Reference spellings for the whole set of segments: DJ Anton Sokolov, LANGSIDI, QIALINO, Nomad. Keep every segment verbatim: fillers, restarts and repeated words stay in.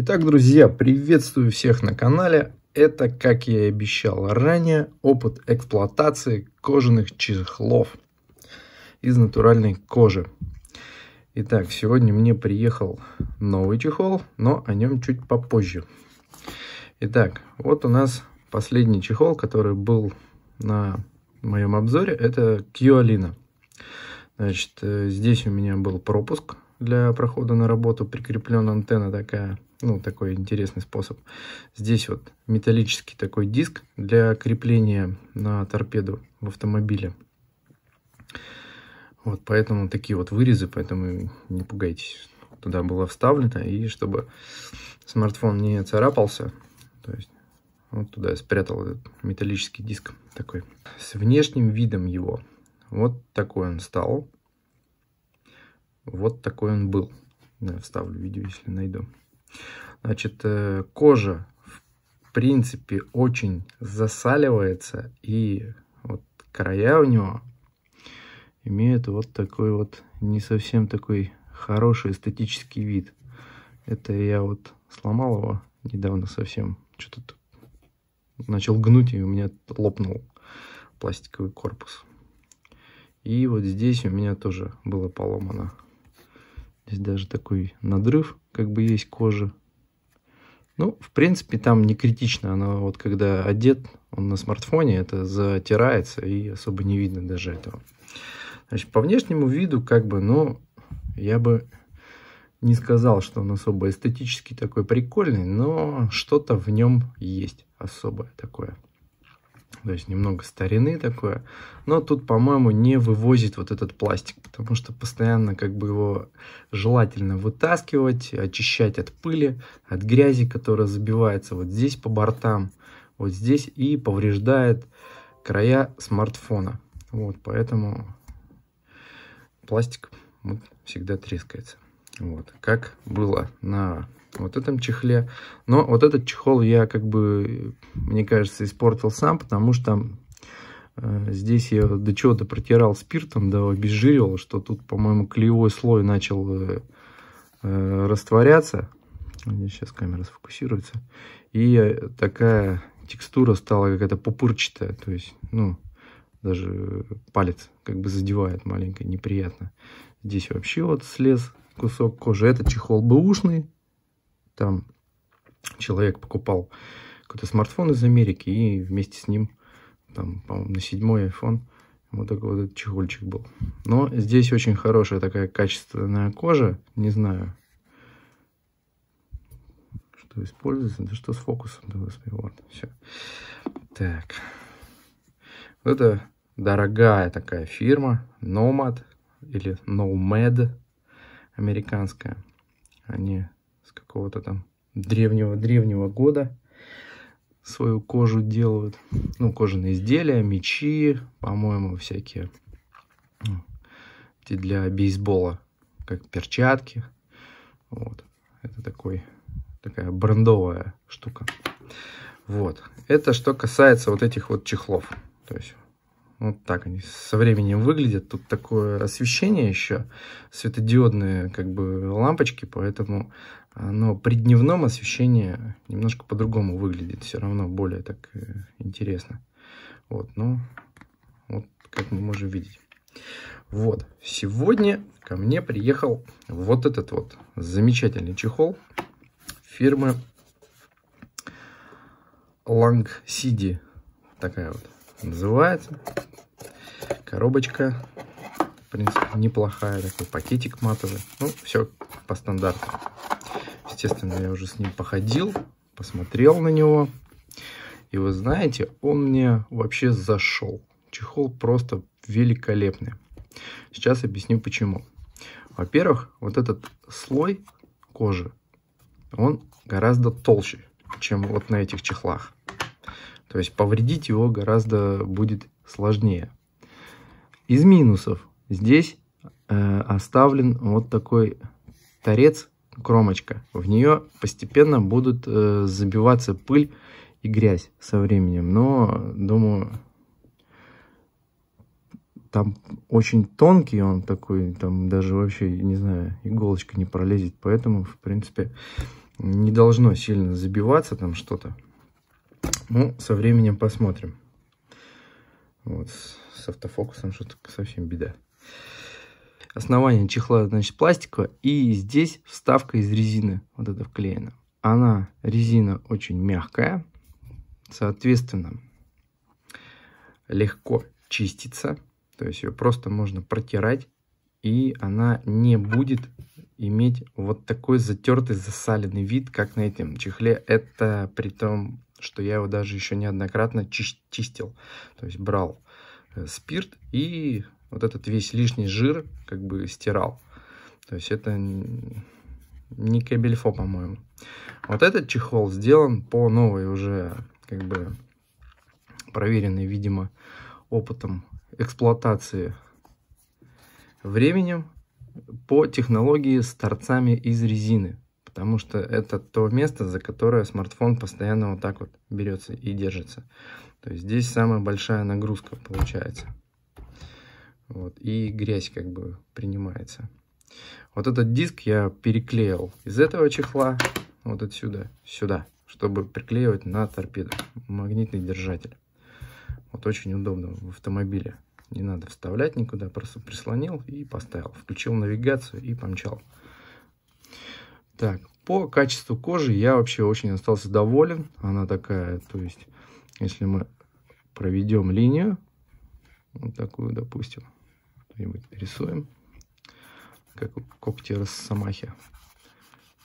Итак, друзья, приветствую всех на канале. Это, как я и обещал ранее, опыт эксплуатации кожаных чехлов из натуральной кожи. Итак, сегодня мне приехал новый чехол, но о нем чуть попозже. Итак, вот у нас последний чехол, который был на моем обзоре, это QIALINO. Значит, здесь у меня был пропуск для прохода на работу, прикреплена антенна такая, ну, такой интересный способ. Здесь вот металлический такой диск для крепления на торпеду в автомобиле. Вот, поэтому такие вот вырезы, поэтому не пугайтесь. Туда было вставлено, и чтобы смартфон не царапался, то есть вот туда я спрятал этот металлический диск такой. С внешним видом его. Вот такой он стал. Вот такой он был. Да, вставлю видео, если найду. Значит, кожа, в принципе, очень засаливается. И вот края у него имеют вот такой вот не совсем такой хороший эстетический вид. Это я вот сломал его недавно совсем. Что-то начал гнуть, и у меня лопнул пластиковый корпус. И вот здесь у меня тоже было поломано. Здесь даже такой надрыв, как бы есть кожа. Ну, в принципе, там не критично. Она вот когда одет, он на смартфоне, это затирается, и особо не видно даже этого. Значит, по внешнему виду, как бы, ну, я бы не сказал, что он особо эстетически такой прикольный, но что-то в нем есть особое такое. То есть немного старины такое. Но тут, по-моему, не вывозит вот этот пластик, потому что постоянно как бы его желательно вытаскивать, очищать от пыли, от грязи, которая забивается вот здесь по бортам, вот здесь, и повреждает края смартфона. Вот, поэтому пластик вот всегда трескается. Вот, как было на вот этом чехле. Но вот этот чехол я, как бы, мне кажется, испортил сам, потому что э, здесь я до чего-то протирал спиртом, да, обезжиривал, что тут, по-моему, клеевой слой начал э, э, растворяться. Здесь сейчас камера сфокусируется. И такая текстура стала какая-то пупырчатая, то есть, ну, даже палец как бы задевает маленько, неприятно. Здесь вообще вот слез кусок кожи. Это чехол бэушный. Там человек покупал какой-то смартфон из Америки, и вместе с ним, там, по-моему, на седьмой айфон вот такой вот этот чехольчик был. Но здесь очень хорошая такая качественная кожа. Не знаю, что используется. Да что с фокусом? Да, господи, вот, все. Так. Вот это дорогая такая фирма. Nomad или Nomad американская. Они с какого-то там древнего-древнего года свою кожу делают. Ну, кожаные изделия, мечи, по-моему, всякие. Эти для бейсбола, как перчатки. Вот. Это такой, такая брендовая штука. Вот. Это что касается вот этих вот чехлов. То есть вот так они со временем выглядят. Тут такое освещение еще, светодиодные как бы лампочки, поэтому оно при дневном освещении немножко по-другому выглядит. Все равно более так интересно. Вот, ну, вот как мы можем видеть. Вот, сегодня ко мне приехал вот этот вот замечательный чехол фирмы LANGSIDI. Такая вот называется. Коробочка, в принципе, неплохая, такой пакетик матовый. Ну, все по стандарту. Естественно, я уже с ним походил, посмотрел на него. И вы знаете, он мне вообще зашел. Чехол просто великолепный. Сейчас объясню почему. Во-первых, вот этот слой кожи, он гораздо толще, чем вот на этих чехлах. То есть повредить его гораздо будет сложнее. Из минусов. Здесь э, оставлен вот такой торец, кромочка. В нее постепенно будут э, забиваться пыль и грязь со временем. Но, думаю, там очень тонкий он такой. Там даже вообще, не знаю, иголочка не пролезет. Поэтому, в принципе, не должно сильно забиваться там что-то. Ну, со временем посмотрим. Вот, с автофокусом что-то совсем беда. Основание чехла, значит, пластиковое. И здесь вставка из резины, вот эта вклеена. Она, резина, очень мягкая. Соответственно, легко чистится. То есть ее просто можно протирать. И она не будет иметь вот такой затертый, засаленный вид, как на этом чехле. Это при том, что я его даже еще неоднократно чистил. То есть брал спирт и вот этот весь лишний жир как бы стирал. То есть это не кабельфо, по-моему. Вот этот чехол сделан по новой, уже как бы проверенной, видимо, опытом эксплуатации временем, по технологии с торцами из резины. Потому что это то место, за которое смартфон постоянно вот так вот берется и держится. То есть здесь самая большая нагрузка получается. Вот, и грязь как бы принимается. Вот этот диск я переклеил из этого чехла вот отсюда сюда, чтобы приклеивать на торпеду. Магнитный держатель. Вот очень удобно в автомобиле. Не надо вставлять никуда, просто прислонил и поставил. Включил навигацию и помчал. Так, по качеству кожи я вообще очень остался доволен. Она такая, то есть, если мы проведем линию, вот такую, допустим, что-нибудь рисуем, как когти росомахи.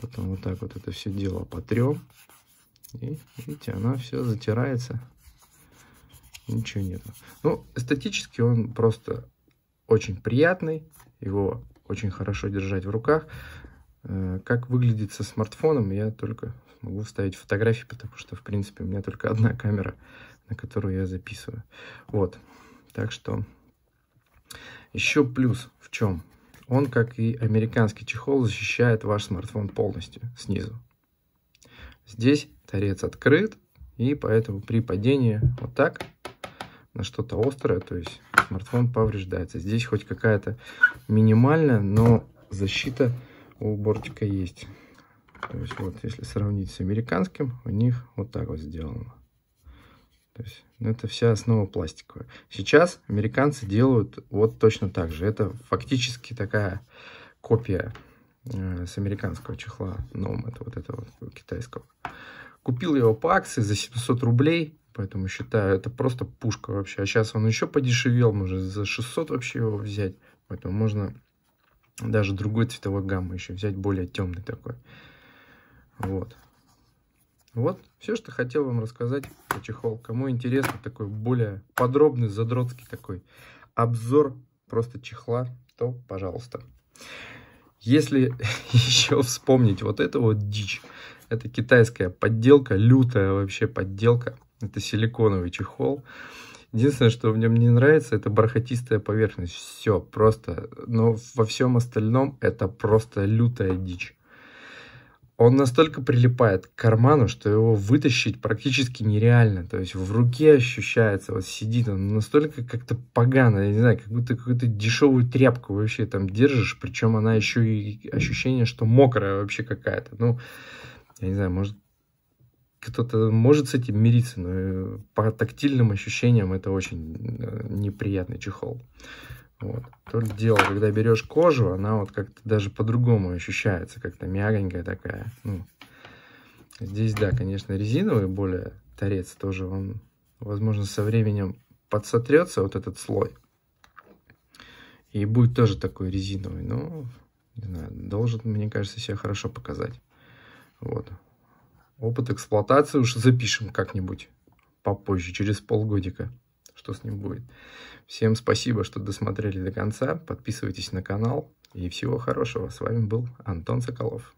Потом вот так вот это все дело потрем. И, видите, она все затирается. Ничего нет. Ну, эстетически он просто очень приятный. Его очень хорошо держать в руках. Как выглядит со смартфоном, я только могу вставить фотографии, потому что, в принципе, у меня только одна камера, на которую я записываю. Вот. Так что еще плюс в чем? Он, как и американский чехол, защищает ваш смартфон полностью снизу. Здесь торец открыт, и поэтому при падении вот так на что-то острое, то есть смартфон повреждается. Здесь хоть какая-то минимальная, но защита у бортика есть. То есть вот если сравнить с американским, у них вот так вот сделано. То есть, ну, это вся основа пластиковая. Сейчас американцы делают вот точно так же. Это фактически такая копия э, с американского чехла Nomad, вот этого китайского. Купил его по акции за семьсот рублей, поэтому считаю, это просто пушка вообще. А сейчас он еще подешевел, можно за шестьсот вообще его взять. Поэтому можно даже другой цветовой гаммы еще взять, более темный такой. Вот. Вот все, что хотел вам рассказать про чехол. Кому интересно, такой более подробный, задротский такой обзор просто чехла, то пожалуйста. Если еще вспомнить вот это вот дичь, это китайская подделка, лютая вообще подделка. Это силиконовый чехол. Единственное, что в нем не нравится, это бархатистая поверхность. Все просто, но во всем остальном это просто лютая дичь. Он настолько прилипает к карману, что его вытащить практически нереально. То есть в руке ощущается, вот сидит он настолько как-то погано, я не знаю, как будто какую-то дешевую тряпку вообще там держишь. Причем она еще и ощущение, что мокрая вообще какая-то. Ну, я не знаю, может, кто-то может с этим мириться, но по тактильным ощущениям это очень неприятный чехол. Вот. То ли дело, когда берешь кожу, она вот как-то даже по-другому ощущается, как-то мягонькая такая. Ну, здесь, да, конечно, резиновый более торец тоже, он, возможно, со временем подсотрется вот этот слой. И будет тоже такой резиновый, но, не знаю, должен, мне кажется, себя хорошо показать. Вот. Опыт эксплуатации уж запишем как-нибудь попозже, через полгодика. Что с ним будет. Всем спасибо, что досмотрели до конца. Подписывайтесь на канал. И всего хорошего. С вами был Антон Соколов.